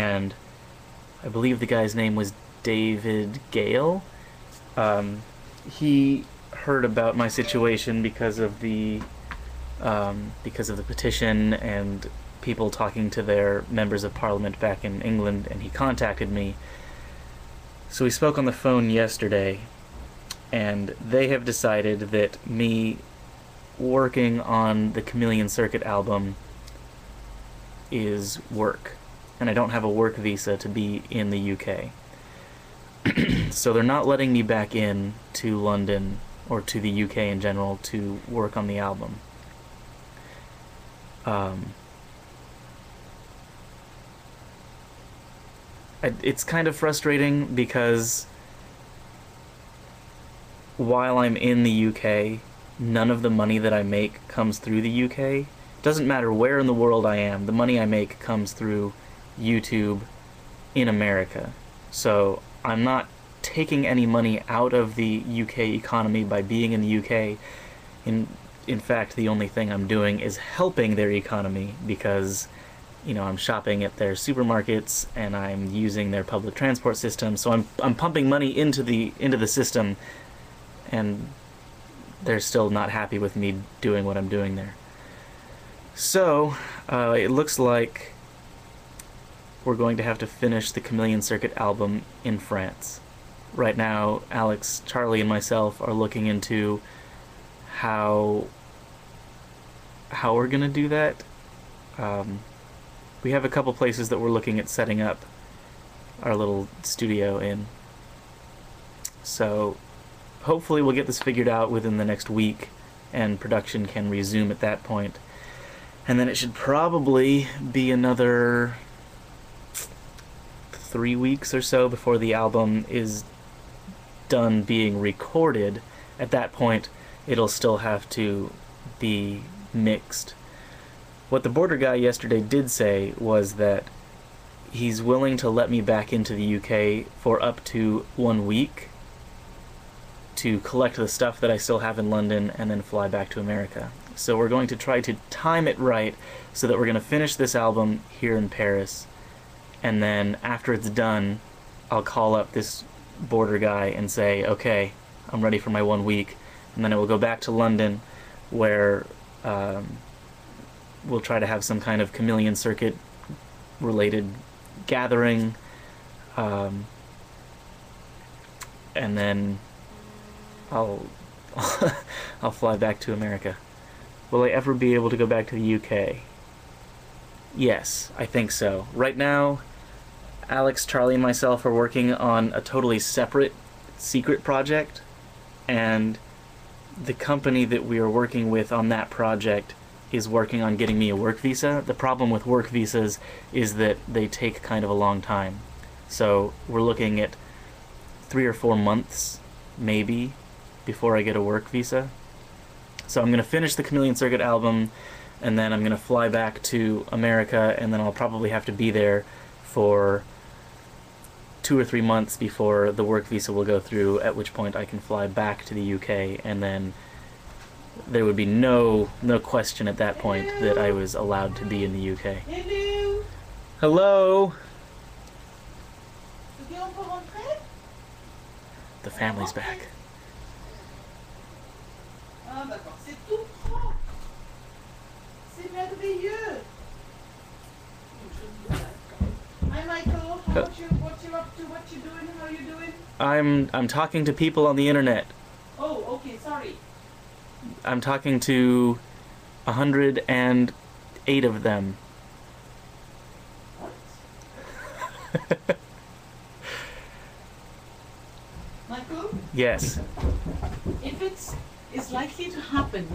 and I believe the guy's name was David Gale. He heard about my situation because of the petition and people talking to their members of parliament back in England, and he contacted me. So we spoke on the phone yesterday, and they have decided that me working on the Chameleon Circuit album is work, and I don't have a work visa to be in the UK. So they're not letting me back in to London or to the UK in general to work on the album. It's kind of frustrating because while I'm in the UK, none of the money that I make comes through the UK. It doesn't matter where in the world I am, the money I make comes through YouTube in America. So I'm not taking any money out of the UK economy by being in the UK. In fact, the only thing I'm doing is helping their economy because, you know, I'm shopping at their supermarkets and I'm using their public transport system. So I'm pumping money into the system, and they're still not happy with me doing what I'm doing there. So it looks like we're going to have to finish the Chameleon Circuit album in France. Right now, Alex, Charlie, and myself are looking into how we're gonna do that. We have a couple places that we're looking at setting up our little studio in. So hopefully we'll get this figured out within the next week, and production can resume at that point. And then it should probably be another 3 weeks or so before the album is done being recorded. At that point, it'll still have to be mixed. What the border guy yesterday did say was that he's willing to let me back into the UK for up to 1 week to collect the stuff that I still have in London and then fly back to America. So we're going to try to time it right so that we're going to finish this album here in Paris, and then after it's done, I'll call up this border guy and say, okay, I'm ready for my 1 week, and then I will go back to London where we'll try to have some kind of Chameleon Circuit related gathering, and then I'll fly back to America. Will I ever be able to go back to the UK? Yes, I think so. Right now, Alex, Charlie, and myself are working on a totally separate secret project, and the company that we are working with on that project is working on getting me a work visa. The problem with work visas is that they take kind of a long time. So we're looking at 3 or 4 months, maybe, before I get a work visa. So I'm going to finish the Chameleon Circuit album, and then I'm going to fly back to America, and then I'll probably have to be there for 2 or 3 months before the work visa will go through, at which point I can fly back to the UK, and then there would be no question at that point that I was allowed to be in the UK. Hello! Hello! The family's back. Hi Michael, what you up to, what you doing, how you doing? I'm talking to people on the internet. Oh, okay, sorry. I'm talking to 108 of them. What? Michael? Yes. If it's likely to happen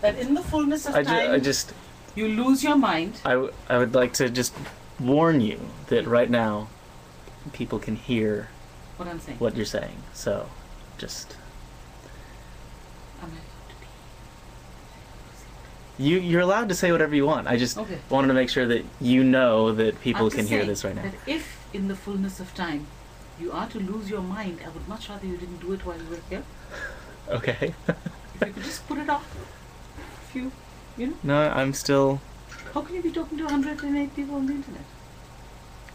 that in the fullness of time you lose your mind. I would like to just warn you that right now people can hear what I'm saying, what you're saying, so just you're allowed to say whatever you want. I just wanted to make sure that you know that people can hear this right now. That if in the fullness of time you are to lose your mind, I would much rather you didn't do it while you were here. Okay. If you could just put it off a few, you know. No, I'm still. How can you be talking to 108 people on the internet?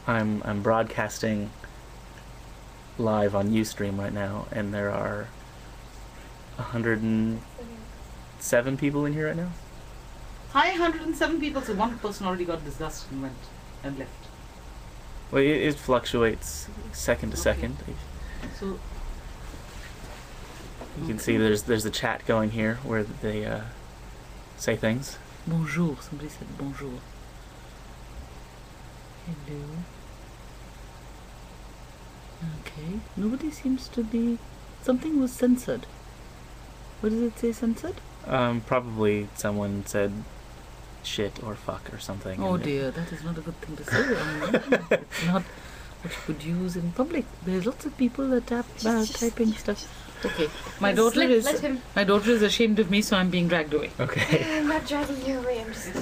I'm broadcasting live on Ustream right now, and there are 107 people in here right now. Hi, 107 people, so one person already got disgusted and went and left. Well, it fluctuates second to second. So you can see there's the chat going here where they say things. Bonjour, somebody said bonjour. Hello. Okay, nobody seems to be... Something was censored. What does it say, censored? Probably someone said shit or fuck or something. Oh dear, that is not a good thing to say. It's not what you could use in public. There's lots of people that typing stuff. Okay, my daughter is ashamed of me, so I'm being dragged away. Okay. I'm not dragging you away. I'm just.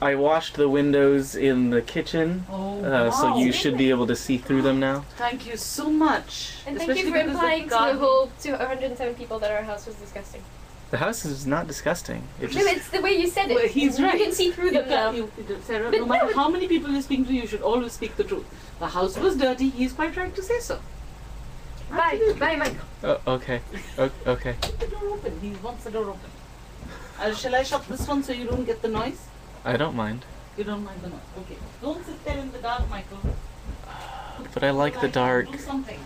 I washed the windows in the kitchen, so you should be able to see through them now. Thank you so much. And especially thank you for implying to the whole 107 people that our house was disgusting. The house is not disgusting. It's the way you said it. Well, he's right. You can see through them now. Sarah, no matter how many people you speak to, you should always speak the truth. The house was dirty. He's quite right to say so. Absolutely. Bye, Michael. Okay. Keep the door open. He wants the door open. Shall I shut this one so you don't get the noise? I don't mind. You don't mind the noise. Okay. Don't sit there in the dark, Michael. But I like the dark. Do something.